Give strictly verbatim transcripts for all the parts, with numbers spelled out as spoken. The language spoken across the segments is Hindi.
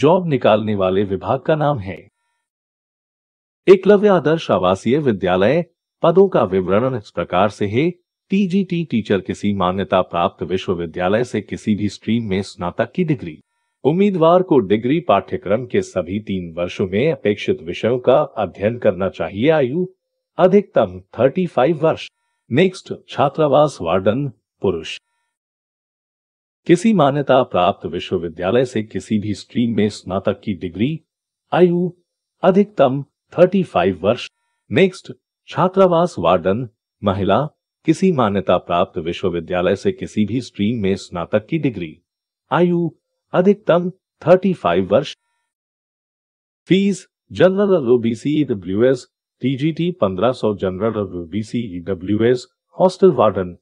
जॉब निकालने वाले विभाग का नाम है। एकलव्य आदर्श आवासीय विद्यालय। पदों का विवरण इस प्रकार से है। टीजीटी टीचर किसी मान्यता प्राप्त विश्वविद्यालय से किसी भी स्ट्रीम में स्नातक की डिग्री। उम्मीदवार को डिग्री पाठ्यक्रम के सभी तीन वर्षों में अपेक्षित विषयों का अध्ययन करना चाहिए। आयु अधिकतम पैंतीस वर्ष। नेक्स्ट, छात्रावास वार्डन पुरुष। किसी मान्यता प्राप्त विश्वविद्यालय से किसी भी स्ट्रीम में स्नातक की डिग्री। आयु अधिकतम पैंतीस वर्ष। नेक्स्ट, छात्रावास वार्डन महिला। किसी मान्यता प्राप्त विश्वविद्यालय से किसी भी स्ट्रीम में स्नातक की डिग्री। आयु अधिकतम पैंतीस वर्ष। Fees general OBC EWS TGT पंद्रह सौ, general OBC EWS, hostel warden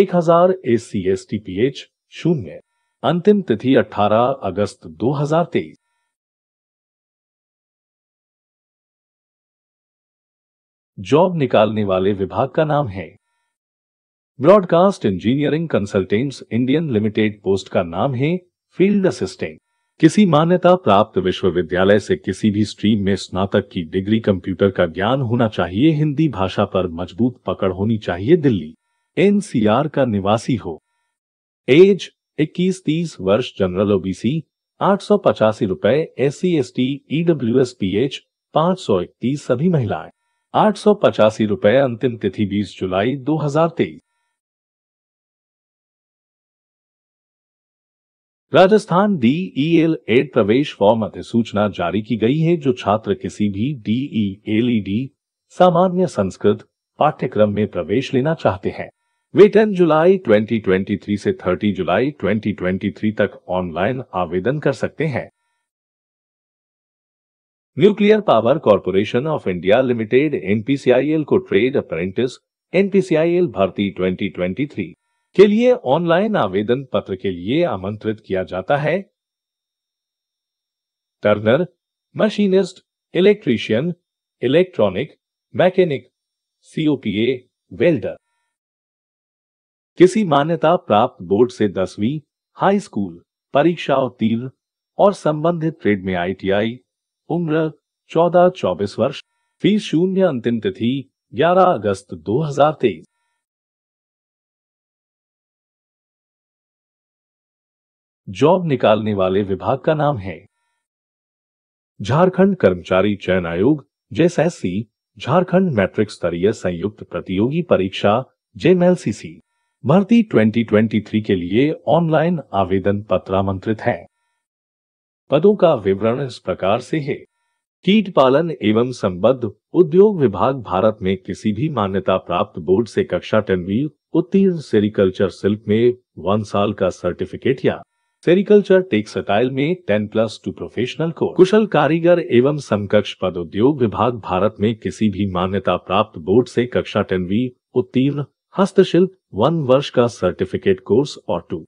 एक हजार, एससी एसटी पीएच शून्य। अंतिम तिथि अठारह अगस्त दो हजार तेईस। जॉब निकालने वाले विभाग का नाम है। Broadcast engineering consultants Indian limited. Post का नाम है फील्ड असिस्टेंट। किसी मान्यता प्राप्त विश्वविद्यालय से किसी भी स्ट्रीम में स्नातक की डिग्री। कंप्यूटर का ज्ञान होना चाहिए। हिंदी भाषा पर मजबूत पकड़ होनी चाहिए। दिल्ली एनसीआर का निवासी हो। एज इक्कीस तीस वर्ष। जनरल ओबीसी आठ सौ पचासी रुपए। एससी एसटी ईडब्ल्यूएस पीएच पाँच सौ इकतीस। सभी महिलाएं आठ सौ पचासी रुपए। अंतिम तिथि बीस जुलाई दो हजार तेईस। राजस्थान डीएलएड प्रवेश फॉर्म अधिसूचना जारी की गई है। जो छात्र किसी भी डीएलएड सामान्य संस्कृत पाठ्यक्रम में प्रवेश लेना चाहते हैं, वे दस जुलाई दो हजार तेईस से तीस जुलाई दो हजार तेईस तक ऑनलाइन आवेदन कर सकते हैं। Nuclear power corporation of India limited NPCIL को ट्रेड अप्रेंटिस एनपीसीआईएल भर्ती दो हजार तेईस के लिए ऑनलाइन आवेदन पत्र के लिए आमंत्रित किया जाता है। Turner, machinist, electrician, electronic, mechanic, COPA, welder. किसी मान्यता प्राप्त बोर्ड से दसवीं, हाई स्कूल परीक्षा उत्तीर्ण और संबंधित ट्रेड में आईटीआई। उम्र चौदह चौबीस वर्ष। फीस शून्य। अंतिम तिथि ग्यारह अगस्त दो हजार तेईस। जॉब निकालने वाले विभाग का नाम है झारखंड कर्मचारी चयन आयोग जेएसएससी। झारखंड मैट्रिक स्तरीय संयुक्त प्रतियोगी परीक्षा जेएमएलसीसी भर्ती दो हजार तेईस के लिए ऑनलाइन आवेदन पत्र आमंत्रित है। पदों का विवरण इस प्रकार से है। कीट पालन एवं संबद्ध उद्योग विभाग। भारत में किसी भी मान्यता प्राप्त बोर्ड से कक्षा दसवीं उत्तीर्ण सेरिकल्चर शिल्प में वन साल का सर्टिफिकेट या सेरिकल्चर टेक्सटाइल में दस प्लस टू प्रोफेशनल को कुशल कारीगर एवं समकक्ष पद। उद्योग विभाग भारत में किसी भी मान्यता प्राप्त बोर्ड से कक्षा दसवीं उत्तीर्ण हस्तशिल्प वन वर्ष का सर्टिफिकेट कोर्स और टू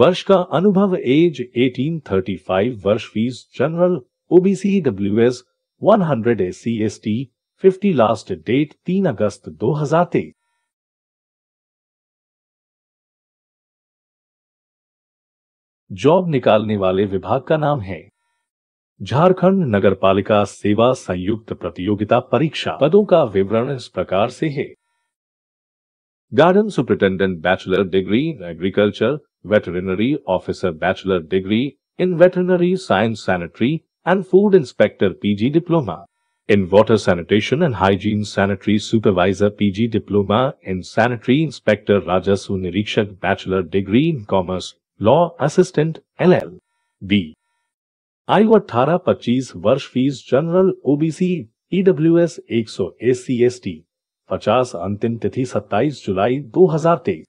वर्ष का अनुभव। एज अठारह पैंतीस वर्ष। फीस जनरल ओबीसी डब्ल्यूएस सौ, एससी एसटी पचास। लास्ट डेट तीन अगस्त दो हजार तेईस। जॉब निकालने वाले विभाग का नाम है झारखंड नगरपालिका सेवा संयुक्त प्रतियोगिता परीक्षा। पदों का विवरण इस प्रकार से है। Garden superintendent bachelor degree in agriculture, veterinary officer bachelor degree in veterinary science, sanitary and food inspector PG diploma in water sanitation and hygiene, sanitary supervisor PG diploma in sanitary inspector, राजस्व निरीक्षक bachelor degree in commerce, law assistant L L B. आयु अठारह पच्चीस वर्ष। फीस जनरल ओबीसी ईडब्ल्यूएस एक सौ, एससी एसटी पचास। अंतिम तिथि सत्ताईस जुलाई दो हजार तेईस।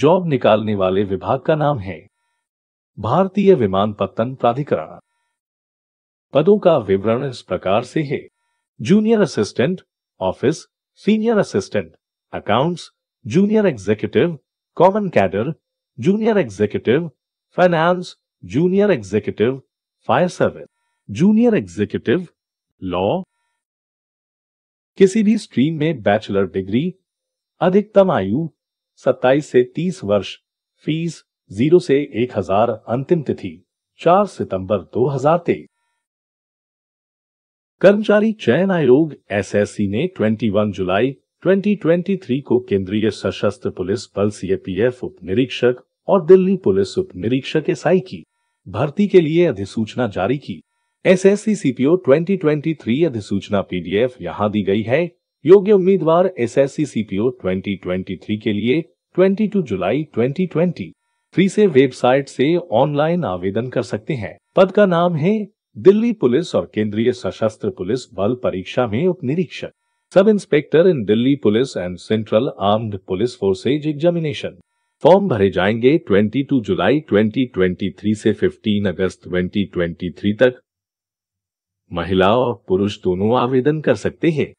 जॉब निकालने वाले विभाग का नाम है भारतीय विमानपत्तन प्राधिकरण। पदों का विवरण इस प्रकार से है। Junior assistant office, senior assistant accounts, junior executive common cadre, junior executive finance, junior executive fire service, junior executive law. किसी भी स्ट्रीम में बैचलर डिग्री। अधिकतम आयु सत्ताईस से तीस वर्ष। फीस जीरो से एक हजार। अंतिम तिथि चार सितंबर दो हजार तेईस। कर्मचारी चयन आयोग एसएससी ने इक्कीस जुलाई दो हजार तेईस को केंद्रीय सशस्त्र पुलिस बल सीएपीएफ उप निरीक्षक और दिल्ली पुलिस उप निरीक्षक एसआई की भर्ती के लिए अधिसूचना जारी की। एसएससी सीपीओ दो हजार तेईस अधिसूचना पीडीएफ यहां दी गई है। योग्य उम्मीदवार एसएससी सीपीओ दो हजार तेईस के लिए बाईस जुलाई दो हजार तेईस से वेबसाइट से ऑनलाइन आवेदन कर सकते हैं। पद का नाम है दिल्ली पुलिस और केंद्रीय सशस्त्र पुलिस बल परीक्षा में उप निरीक्षक, sub inspector in Delhi police and central armed police forces examination. Form भरे जाएंगे बाईस जुलाई दो हजार तेईस से पंद्रह अगस्त दो हजार तेईस तक। महिला और पुरुष दोनों आवेदन कर सकते हैं।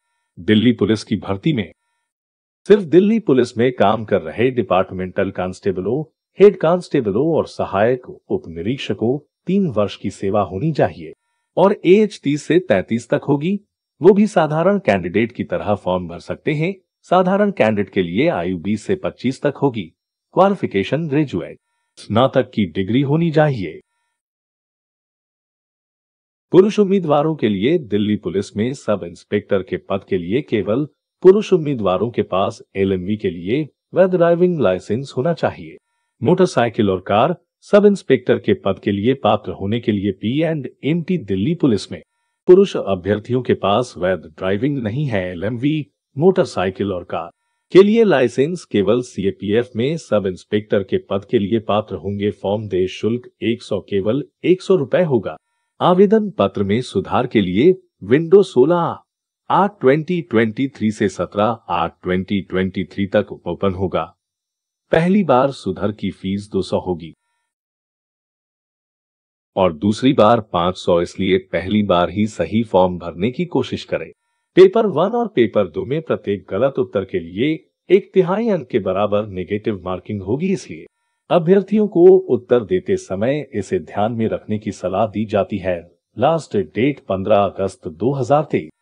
दिल्ली पुलिस की भर्ती में सिर्फ दिल्ली पुलिस में काम कर रहे डिपार्टमेंटल कांस्टेबलों, हेड कांस्टेबलों और सहायक उप निरीक्षकों तीन वर्ष की सेवा होनी चाहिए और एज तीस से तैंतीस तक होगी। वो भी साधारण कैंडिडेट की तरह फॉर्म भर सकते हैं। साधारण कैंडिडेट के लिए आयु बीस से पच्चीस तक होगी। क्वालिफिकेशन ग्रेजुएट स्नातक की डिग्री होनी चाहिए। पुरुष उम्मीदवारों के लिए दिल्ली पुलिस में सब इंस्पेक्टर के पद के लिए केवल पुरुष उम्मीदवारों के पास एलएमवी के लिए वैध ड्राइविंग लाइसेंस होना चाहिए। मोटरसाइकिल और कार सब इंस्पेक्टर के पद के लिए पात्र होने के लिए P and M T Delhi police में पुरुष अभ्यर्थियों के पास वैध ड्राइविंग नहीं है। एलएमवी, मोटरसाइकिल और कार के लिए लाइसेंस केवल सीएपीएफ में सब इंस्पेक्टर के पद के लिए पात्र होंगे। फॉर्म देश शुल्क सौ केवल एक सौ रुपए होगा। आवेदन पत्र में सुधार के लिए विंडो सोलह आठ दो हजार तेईस से सत्रह आठ दो हजार तेईस तक ओपन होगा। पहली बार सुधार की फीस दो सौ होगी और दूसरी बार पाँच सौ, इसलिए पहली बार ही सही फॉर्म भरने की कोशिश करें। पेपर वन और पेपर दो में प्रत्येक गलत उत्तर के लिए एक तिहाई अंक के बराबर नेगेटिव मार्किंग होगी, इसलिए अभ्यर्थियों को उत्तर देते समय इसे ध्यान में रखने की सलाह दी जाती है। लास्ट डेट पंद्रह अगस्त दो हजार तेईस।